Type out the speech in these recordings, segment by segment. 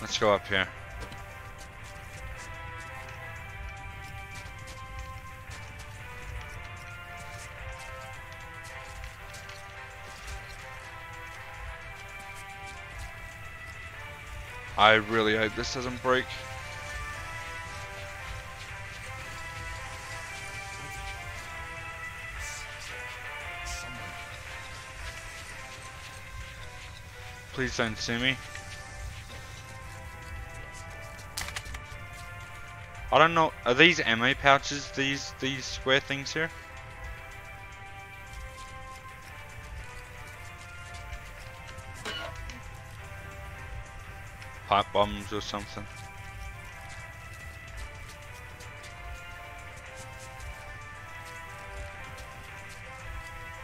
Let's go up here. I really hope this doesn't break. Please don't sue me. I don't know, are these ammo pouches, these square things here? Pipe bombs or something.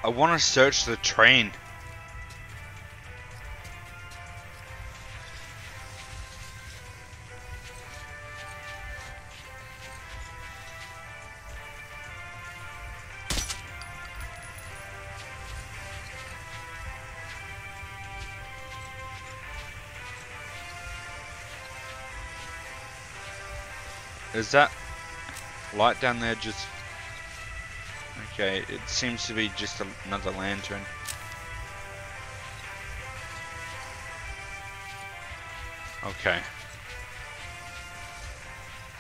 I want to search the train. Is that light down there just... Okay, it seems to be just another lantern. Okay.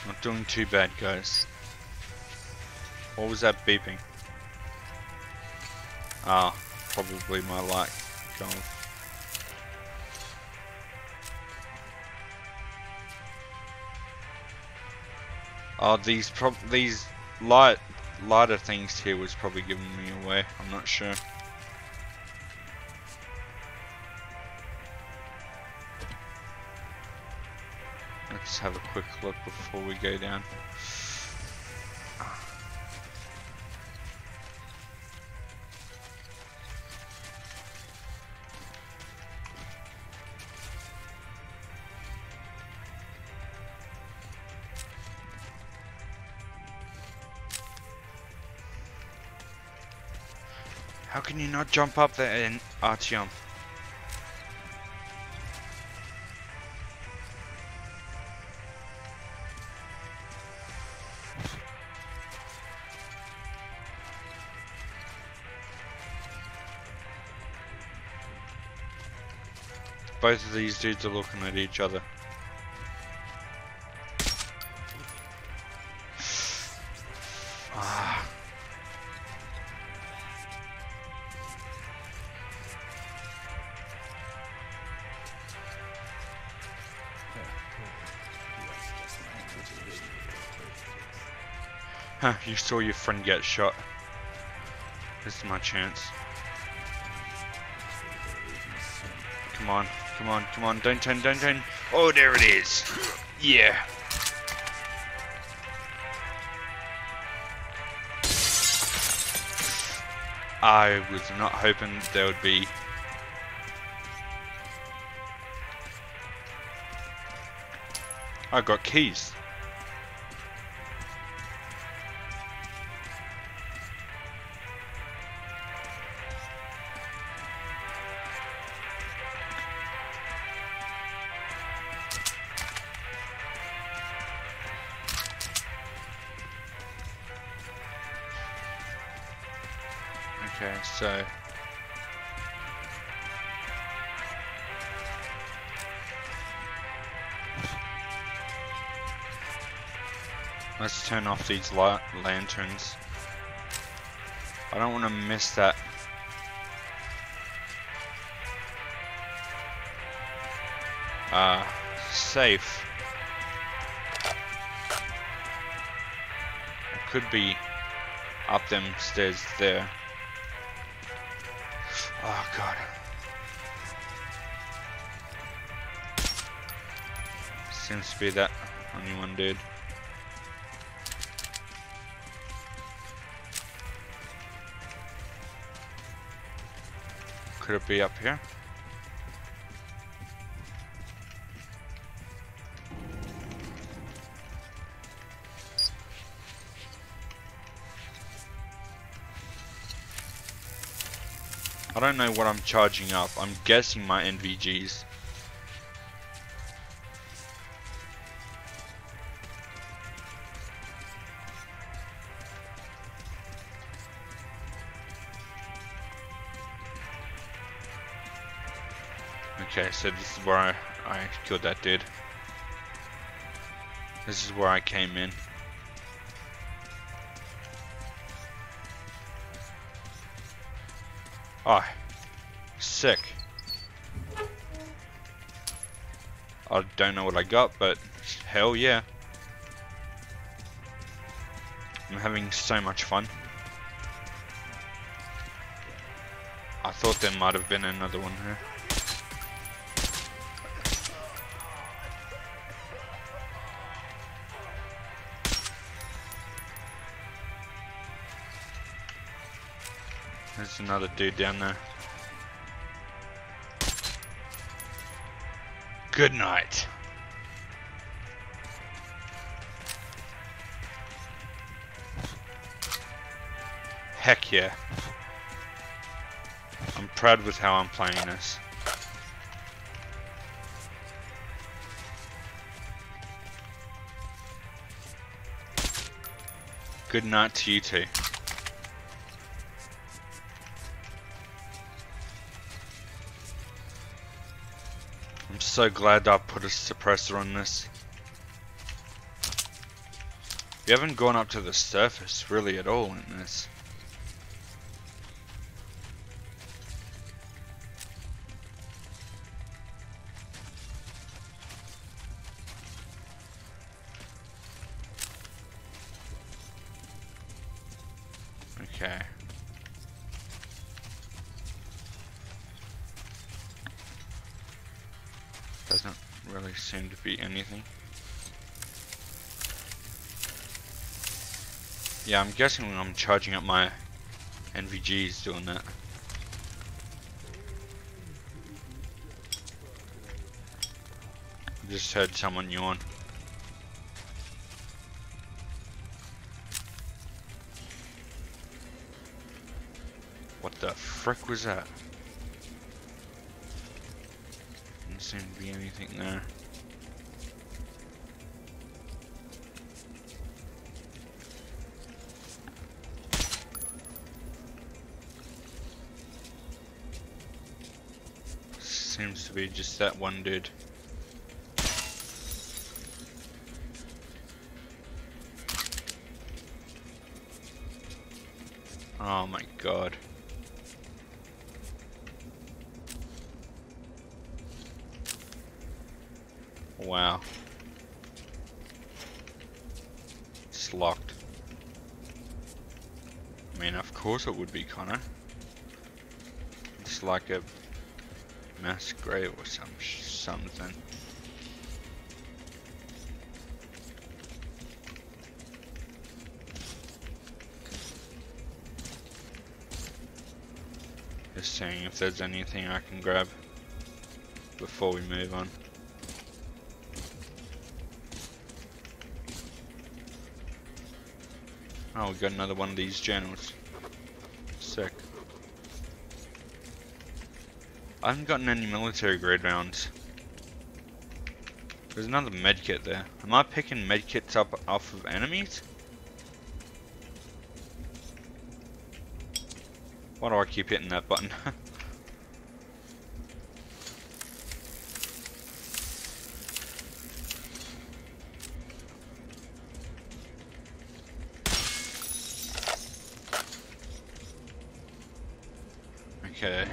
Not doing too bad, guys. What was that beeping? Ah, probably my light going. Oh, these lighter things here was probably giving me away. I'm not sure. Let's have a quick look before we go down. How can you not jump up there in Artyom? Both of these dudes are looking at each other. Huh, you saw your friend get shot. This is my chance. Come on, come on, come on, don't turn. Oh, there it is. Yeah. I was not hoping there would be... I got keys. Okay, so let's turn off these light lanterns. I don't want to miss that. Safe. It could be up them stairs there. Oh god. Seems to be that only one dude. Could it be up here? I don't know what I'm charging up. I'm guessing my NVGs. Okay, so this is where I killed that dude. This is where I came in. Oh, sick. I don't know what I got, but hell yeah. I'm having so much fun. I thought there might have been another one here. There's another dude down there. Good night. Heck yeah. I'm proud with how I'm playing this. Good night to you two. I'm so glad I put a suppressor on this. We haven't gone up to the surface really at all in this. Okay. Doesn't really seem to be anything. Yeah, I'm guessing when I'm charging up my NVGs doing that. I just heard someone yawn. What the frick was that? Didn't seem to be anything there. Seems to be just that one dude. Oh my god. Wow. It's locked. I mean, of course it would be, Connor. It's like a mass grave or something. Just seeing if there's anything I can grab before we move on. Oh, we got another one of these journals. Sick. I haven't gotten any military grade rounds. There's another medkit there. Am I picking medkits up off of enemies? Why do I keep hitting that button? Okay.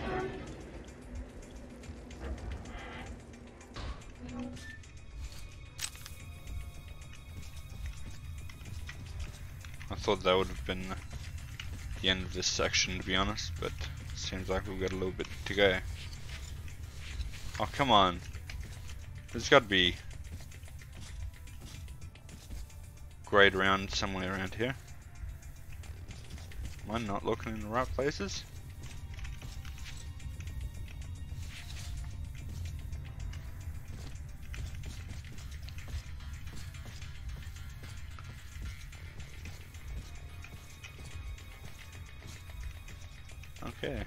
I thought that would have been the end of this section, to be honest, but it seems like we've got a little bit to go. Oh, come on. There's got to be grade round somewhere around here. Am I not looking in the right places? Okay.